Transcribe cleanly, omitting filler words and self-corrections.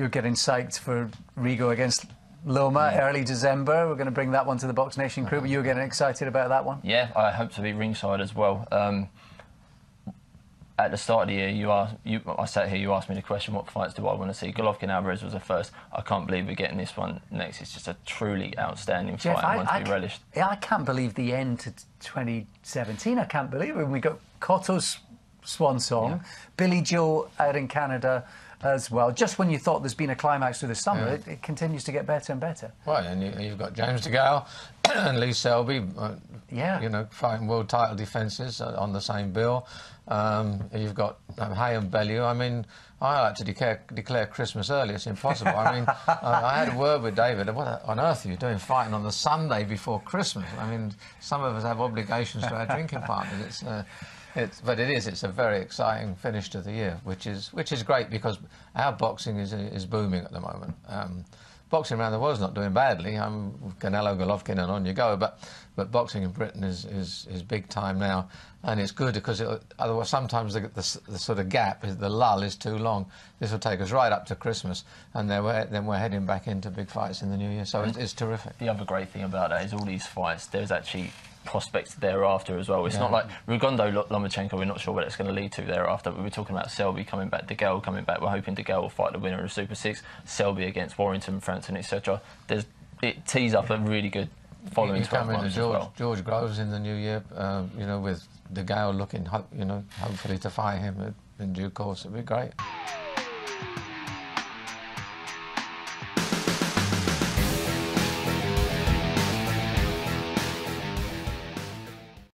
you're getting psyched for Rigo against Loma, early December. We're going to bring that one to the Box Nation crew, but you're getting excited about that one? Yeah, I hope to be ringside as well. At the start of the year, I sat here, you asked me the question, what fights do I want to see? Golovkin Alvarez was the first. I can't believe we're getting this one next. It's just a truly outstanding fight, and one to be relished. Yeah, I can't believe the end to 2017. I can't believe it. We got Cotto's swan song, Billy Joe out in Canada as well. Just when you thought there's been a climax to the summer, it continues to get better and better. Well, and you've got James DeGale and Lee Selby, you know, fighting world title defences on the same bill. You've got Hay and Bellew. I mean, I like to declare Christmas early. It's impossible. I mean, I had a word with David. What on earth are you doing fighting on the Sunday before Christmas? I mean, some of us have obligations to our drinking partners. It's a very exciting finish to the year, which is great because our boxing is booming at the moment. Boxing around the world's not doing badly. Canelo, Golovkin, and on you go. But boxing in Britain is big time now, and it's good because otherwise sometimes the sort of gap, the lull, is too long. This will take us right up to Christmas, and then we're heading back into big fights in the new year. So it's terrific. The other great thing about that is all these fights. There's actually prospects thereafter as well. It's not like Rigondeaux, Lomachenko, we're not sure what it's going to lead to thereafter. We were talking about Selby coming back, DeGale coming back. We're hoping DeGale will fight the winner of Super 6, Selby against Warrington, Frampton, etc. It tees up a really good following 12 months as well. George Groves in the new year, you know, with DeGale looking, you know, hopefully to fight him in due course. It'd be great.